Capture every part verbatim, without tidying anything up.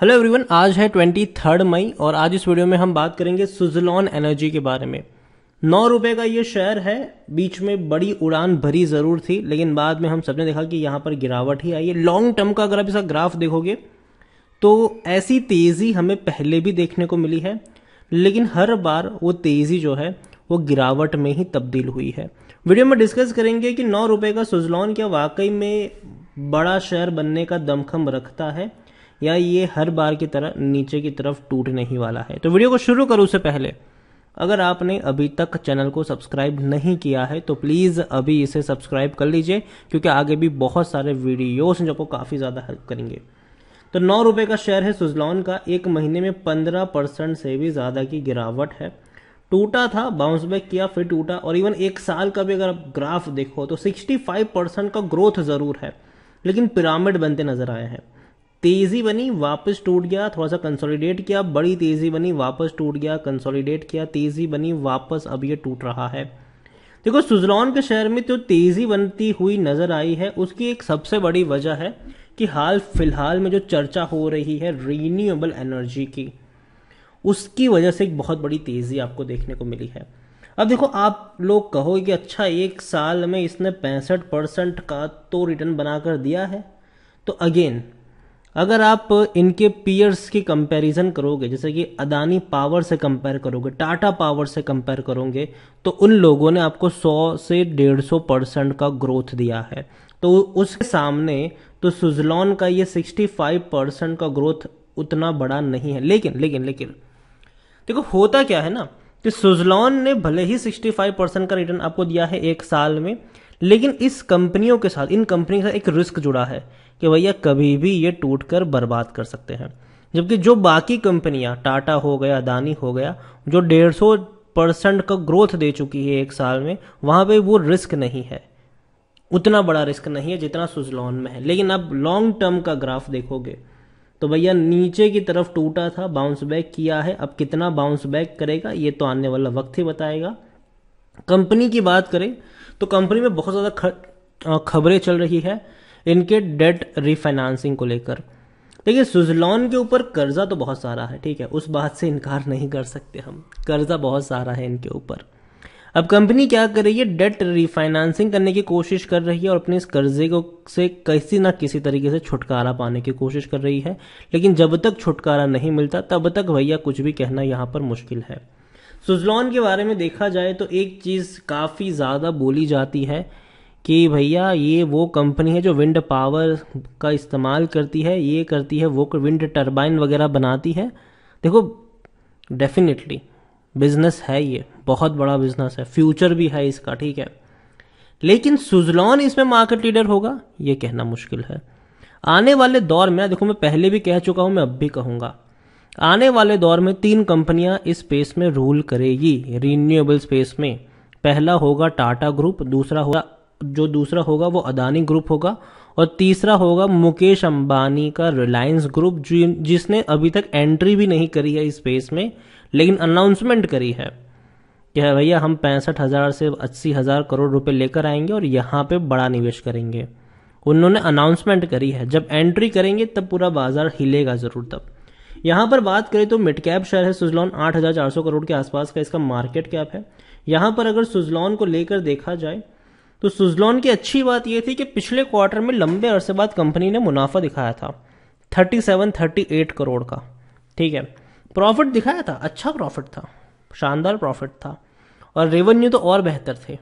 Hello everyone, आज है तेईस मई और आज इस वीडियो में हम बात करेंगे सुज़लॉन एनर्जी के बारे में। नौ रुपए का ये शेयर है, बीच में बड़ी उड़ान भरी जरूर थी लेकिन बाद में हम सबने देखा कि यहाँ पर गिरावट ही आई है। लॉन्ग टर्म का अगर आप इसका ग्राफ देखोगे तो ऐसी तेज़ी हमें पहले भी देखने को मिली है, लेकिन हर बार वो तेज़ी जो है वो गिरावट में ही तब्दील हुई है। वीडियो में डिस्कस करेंगे कि नौ रुपये का सुज़लॉन क्या वाकई में बड़ा शेयर बनने का दमखम रखता है या ये हर बार की तरह नीचे की तरफ टूटने ही वाला है। तो वीडियो को शुरू करूँ उससे पहले अगर आपने अभी तक चैनल को सब्सक्राइब नहीं किया है तो प्लीज़ अभी इसे सब्सक्राइब कर लीजिए, क्योंकि आगे भी बहुत सारे वीडियोस जो आपको काफ़ी ज़्यादा हेल्प करेंगे। तो नौ रुपये का शेयर है सुज़लॉन का, एक महीने में पंद्रह परसेंट से भी ज़्यादा की गिरावट है। टूटा था, बाउंस बैक किया, फिर टूटा और इवन एक साल का भी अगर आप ग्राफ देखो तो सिक्सटी फाइव परसेंट का ग्रोथ ज़रूर है, लेकिन पिरामिड बनते नजर आए हैं। तेज़ी बनी, वापस टूट गया, थोड़ा सा कंसोलिडेट किया, बड़ी तेज़ी बनी, वापस टूट गया, कंसोलिडेट किया, तेज़ी बनी, वापस अब ये टूट रहा है। देखो सुज़लॉन के शेयर में जो तो तेज़ी बनती हुई नज़र आई है उसकी एक सबसे बड़ी वजह है कि हाल फिलहाल में जो चर्चा हो रही है रीन्यूएबल एनर्जी की, उसकी वजह से एक बहुत बड़ी तेज़ी आपको देखने को मिली है। अब देखो, आप लोग कहोगे कि अच्छा एक साल में इसने पैंसठ परसेंट का तो रिटर्न बना कर दिया है। तो अगेन अगर आप इनके पीयर्स की कंपैरिजन करोगे, जैसे कि अदानी पावर से कंपेयर करोगे, टाटा पावर से कंपेयर करोगे, तो उन लोगों ने आपको सौ से डेढ़ सौ परसेंट का ग्रोथ दिया है। तो उसके सामने तो सुज़लॉन का ये पैंसठ परसेंट का ग्रोथ उतना बड़ा नहीं है। लेकिन लेकिन लेकिन देखो होता क्या है ना कि सुज़लॉन ने भले ही पैंसठ परसेंट का रिटर्न आपको दिया है एक साल में, लेकिन इस कंपनियों के साथ इन कंपनी के साथ एक रिस्क जुड़ा है कि भैया कभी भी ये टूटकर बर्बाद कर सकते हैं। जबकि जो बाकी कंपनियां, टाटा हो गया, अदानी हो गया, जो डेढ़ सौ परसेंट का ग्रोथ दे चुकी है एक साल में, वहां पे वो रिस्क नहीं है, उतना बड़ा रिस्क नहीं है जितना सुज़लॉन में है। लेकिन आप लॉन्ग टर्म का ग्राफ देखोगे तो भैया नीचे की तरफ टूटा था, बाउंस बैक किया है, अब कितना बाउंस बैक करेगा ये तो आने वाला वक्त ही बताएगा। कंपनी की बात करें तो कंपनी में बहुत ज़्यादा खबरें चल रही है इनके डेट रिफाइनेंसिंग को लेकर। देखिए सुज़लॉन के ऊपर कर्जा तो बहुत सारा है, ठीक है, उस बात से इनकार नहीं कर सकते हम, कर्जा बहुत सारा है इनके ऊपर। अब कंपनी क्या कर रही है, डेट रिफाइनेंसिंग करने की कोशिश कर रही है और अपने इस कर्जे को से किसी ना किसी तरीके से छुटकारा पाने की कोशिश कर रही है। लेकिन जब तक छुटकारा नहीं मिलता तब तक भैया कुछ भी कहना यहाँ पर मुश्किल है। सुज़लॉन के बारे में देखा जाए तो एक चीज़ काफ़ी ज़्यादा बोली जाती है कि भैया ये वो कंपनी है जो विंड पावर का इस्तेमाल करती है, ये करती है, वो विंड टर्बाइन वगैरह बनाती है। देखो डेफिनेटली बिजनेस है, ये बहुत बड़ा बिजनेस है, फ्यूचर भी है इसका, ठीक है, लेकिन सुज़लॉन इसमें मार्केट लीडर होगा ये कहना मुश्किल है। आने वाले दौर में, देखो मैं पहले भी कह चुका हूँ, मैं अब भी कहूँगा, आने वाले दौर में तीन कंपनियां इस स्पेस में रूल करेगी, रिन्यूएबल स्पेस में। पहला होगा टाटा ग्रुप, दूसरा होगा जो दूसरा होगा वो अदानी ग्रुप होगा, और तीसरा होगा मुकेश अंबानी का रिलायंस ग्रुप, जिसने अभी तक एंट्री भी नहीं करी है इस स्पेस में, लेकिन अनाउंसमेंट करी है कि भैया हम पैंसठ हज़ार से अस्सी हज़ार करोड़ रुपए लेकर आएंगे और यहाँ पे बड़ा निवेश करेंगे। उन्होंने अनाउंसमेंट करी है, जब एंट्री करेंगे तब पूरा बाजार हिलेगा ज़रूर। तब यहाँ पर बात करें तो मिड कैप शेयर है सुज़लॉन, आठ हज़ार चार सौ करोड़ के आसपास का इसका मार्केट कैप है। यहाँ पर अगर सुज़लॉन को लेकर देखा जाए तो सुज़लॉन की अच्छी बात यह थी कि पिछले क्वार्टर में लंबे अरसे बाद कंपनी ने मुनाफा दिखाया था सैंतीस अड़तीस करोड़ का, ठीक है, प्रॉफिट दिखाया था, अच्छा प्रॉफिट था, शानदार प्रॉफिट था, और रेवेन्यू तो और बेहतर थे।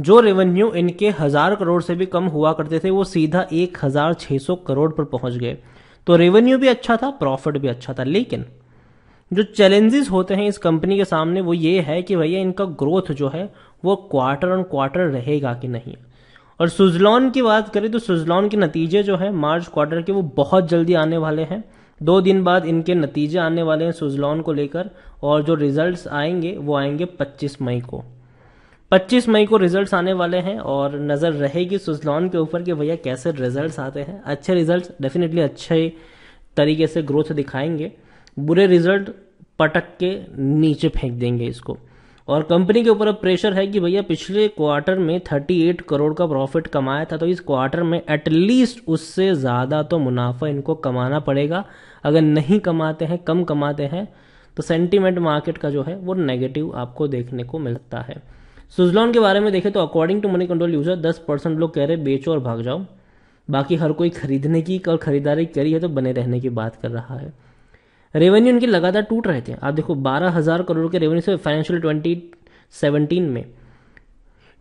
जो रेवेन्यू इनके हज़ार करोड़ से भी कम हुआ करते थे वो सीधा एक हज़ार छः सौ करोड़ पर पहुँच गए। तो रेवेन्यू भी अच्छा था, प्रॉफिट भी अच्छा था, लेकिन जो चैलेंजेस होते हैं इस कंपनी के सामने वो ये है कि भैया इनका ग्रोथ जो है वो क्वार्टर ऑन क्वार्टर रहेगा कि नहीं। और सुज़लॉन की बात करें तो सुज़लॉन के नतीजे जो है मार्च क्वार्टर के वो बहुत जल्दी आने वाले हैं, दो दिन बाद इनके नतीजे आने वाले हैं सुज़लॉन को लेकर, और जो रिजल्ट आएंगे वो आएंगे पच्चीस मई को पच्चीस मई को रिजल्ट्स आने वाले हैं। और नज़र रहेगी सुज़लॉन के ऊपर कि भैया कैसे रिजल्ट्स आते हैं। अच्छे रिजल्ट्स डेफिनेटली अच्छे तरीके से ग्रोथ दिखाएंगे, बुरे रिजल्ट पटक के नीचे फेंक देंगे इसको। और कंपनी के ऊपर अब प्रेशर है कि भैया पिछले क्वार्टर में अड़तीस करोड़ का प्रॉफिट कमाया था, तो इस क्वार्टर में एटलीस्ट उससे ज़्यादा तो मुनाफा इनको कमाना पड़ेगा। अगर नहीं कमाते हैं, कम कमाते हैं, तो सेंटीमेंट मार्केट का जो है वो नेगेटिव आपको देखने को मिलता है। सुजलॉन के बारे में देखें तो according to money control user दस परसेंट लोग कह रहे बेचो और भाग जाओ, बाकी हर कोई खरीदने की और खरीदारी करी है तो बने रहने की बात कर रहा है। रेवेन्यू इनके लगातार टूट रहे थे, आप देखो बारह हज़ार करोड़ के रेवेन्यू से फाइनेंशियल ट्वेंटी सेवनटीन में,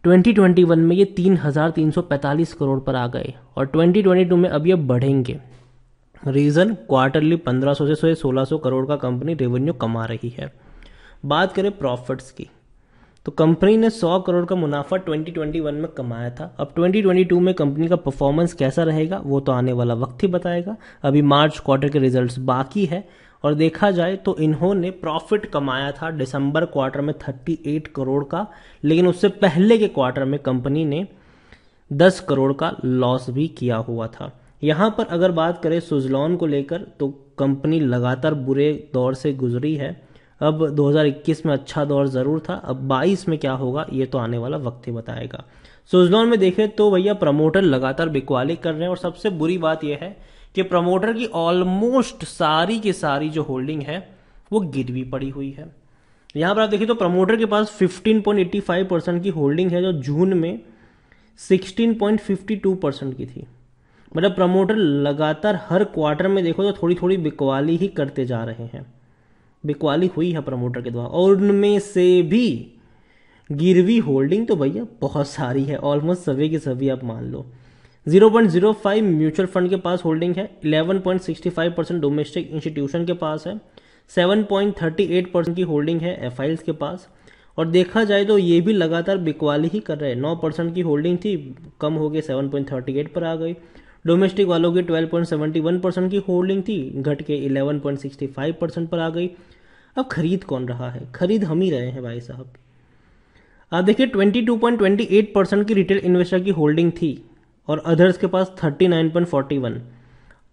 ट्वेंटी ट्वेंटी वन में ये तीन हज़ार तीन सौ पैंतालीस करोड़ पर आ गए और ट्वेंटी ट्वेंटी टू में अब ये बढ़ेंगे। रीज़न क्वार्टरली पंद्रह सौ से सोलह सौ करोड़ का कंपनी रेवेन्यू कमा रही है। बात करें प्रॉफिट्स की तो कंपनी ने सौ करोड़ का मुनाफा ट्वेंटी ट्वेंटी वन में कमाया था। अब ट्वेंटी ट्वेंटी टू में कंपनी का परफॉर्मेंस कैसा रहेगा वो तो आने वाला वक्त ही बताएगा, अभी मार्च क्वार्टर के रिजल्ट्स बाकी है। और देखा जाए तो इन्होंने प्रॉफिट कमाया था दिसंबर क्वार्टर में अड़तीस करोड़ का, लेकिन उससे पहले के क्वार्टर में कंपनी ने दस करोड़ का लॉस भी किया हुआ था। यहाँ पर अगर बात करें सुजलॉन को लेकर तो कंपनी लगातार बुरे दौर से गुजरी है। अब दो हज़ार इक्कीस में अच्छा दौर ज़रूर था, अब बाईस में क्या होगा ये तो आने वाला वक्त ही बताएगा। सुजलॉन में देखें तो भैया प्रमोटर लगातार बिकवाली कर रहे हैं और सबसे बुरी बात यह है कि प्रमोटर की ऑलमोस्ट सारी की सारी जो होल्डिंग है वो गिरवी पड़ी हुई है। यहाँ पर आप देखिए तो प्रमोटर के पास पंद्रह पॉइंट पचासी परसेंट की होल्डिंग है जो जून में सोलह पॉइंट बावन परसेंट की थी। मतलब प्रमोटर लगातार हर क्वार्टर में देखो तो थोड़ी थोड़ी बिकवाली ही करते जा रहे हैं, बिकवाली हुई है प्रमोटर के द्वारा, और उनमें से भी गिरवी होल्डिंग तो भैया बहुत सारी है, ऑलमोस्ट सभी के सभी आप मान लो। Zero point zero five mutual fund के पास होल्डिंग है, ग्यारह पॉइंट छह पाँच परसेंट डोमेस्टिक इंस्टीट्यूशन के पास है, सात पॉइंट तीन आठ परसेंट की होल्डिंग है एफआईएल्स के पास। और देखा जाए तो ये भी लगातार बिकवाली ही कर रहे हैं, नौ परसेंट की होल्डिंग थी, कम हो गई सात पॉइंट तीन आठ पर आ गई। डोमेस्टिक वालों की बारह पॉइंट सात एक परसेंट की होल्डिंग थी, घट के ग्यारह पॉइंट छह पाँच परसेंट पर आ गई। अब खरीद कौन रहा है? खरीद हम ही रहे हैं भाई साहब। आप देखिए बाईस पॉइंट दो आठ परसेंट की रिटेल इन्वेस्टर की होल्डिंग थी और अदर्स के पास उनतालीस पॉइंट इकतालीस।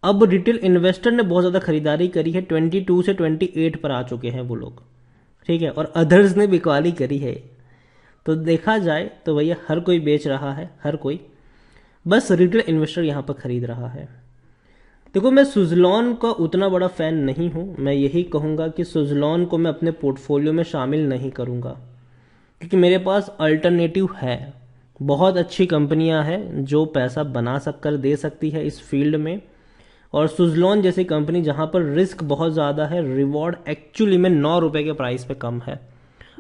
अब रिटेल इन्वेस्टर ने बहुत ज़्यादा खरीदारी करी है, बाईस से अट्ठाईस पर आ चुके हैं वो लोग, ठीक है, और अदर्स ने बिकवाली करी है। तो देखा जाए तो भैया हर कोई बेच रहा है, हर कोई, बस रिटेल इन्वेस्टर यहाँ पर खरीद रहा है। देखो मैं सुजलॉन का उतना बड़ा फ़ैन नहीं हूँ, मैं यही कहूँगा कि सुजलॉन को मैं अपने पोर्टफोलियो में शामिल नहीं करूँगा क्योंकि मेरे पास अल्टरनेटिव है। बहुत अच्छी कंपनियां हैं जो पैसा बना सक कर दे सकती है इस फील्ड में, और सुजलॉन जैसी कंपनी जहां पर रिस्क बहुत ज़्यादा है, रिवॉर्ड एक्चुअली में नौ रुपये के प्राइस पे कम है।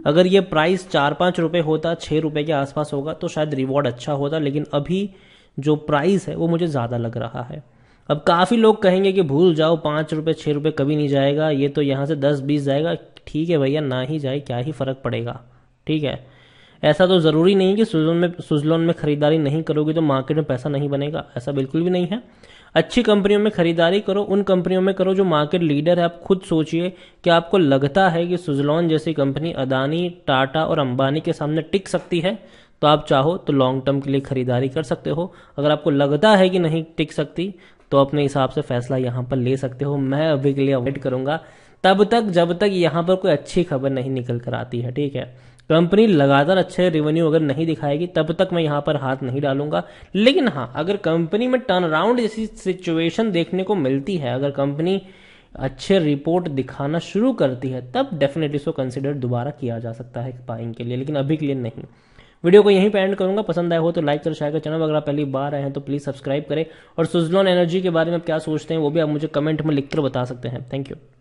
अगर ये प्राइस चार पाँच रुपये होता, छः रुपये के आसपास होगा तो शायद रिवॉर्ड अच्छा होता, लेकिन अभी जो प्राइस है वो मुझे ज़्यादा लग रहा है। अब काफ़ी लोग कहेंगे कि भूल जाओ, पाँच रुपये छः रुपये कभी नहीं जाएगा, ये तो यहाँ से दस बीस जाएगा। ठीक है भैया, ना ही जाए क्या ही फ़र्क पड़ेगा, ठीक है। ऐसा तो ज़रूरी नहीं कि सुजलॉन में सुजलॉन में खरीदारी नहीं करोगे तो मार्केट में पैसा नहीं बनेगा, ऐसा बिल्कुल भी नहीं है। अच्छी कंपनियों में खरीदारी करो, उन कंपनियों में करो जो मार्केट लीडर है। आप खुद सोचिए कि आपको लगता है कि सुजलॉन जैसी कंपनी अदानी, टाटा और अंबानी के सामने टिक सकती है तो आप चाहो तो लॉन्ग टर्म के लिए खरीदारी कर सकते हो। अगर आपको लगता है कि नहीं टिक सकती तो अपने हिसाब से फैसला यहाँ पर ले सकते हो। मैं अभी के लिए अवॉइड करूँगा तब तक जब तक यहाँ पर कोई अच्छी खबर नहीं निकल कर आती है, ठीक है। कंपनी लगातार अच्छे रेवेन्यू अगर नहीं दिखाएगी तब तक मैं यहाँ पर हाथ नहीं डालूंगा, लेकिन हाँ अगर कंपनी में टर्न अराउंड जैसी सिचुएशन देखने को मिलती है, अगर कंपनी अच्छे रिपोर्ट दिखाना शुरू करती है तब डेफिनेटली इसको कंसिडर दोबारा किया जा सकता है बाइंग के लिए, लेकिन अभी के लिए नहीं। वीडियो को यहीं पे एंड करूंगा, पसंद आया हो तो लाइक करो, शेयर करो। चैनल अगर आप पहली बार आए हैं तो प्लीज़ सब्सक्राइब करें। और सुजलॉन एनर्जी के बारे में आप क्या सोचते हैं वो भी आप मुझे कमेंट में लिख कर बता सकते हैं। Thank you.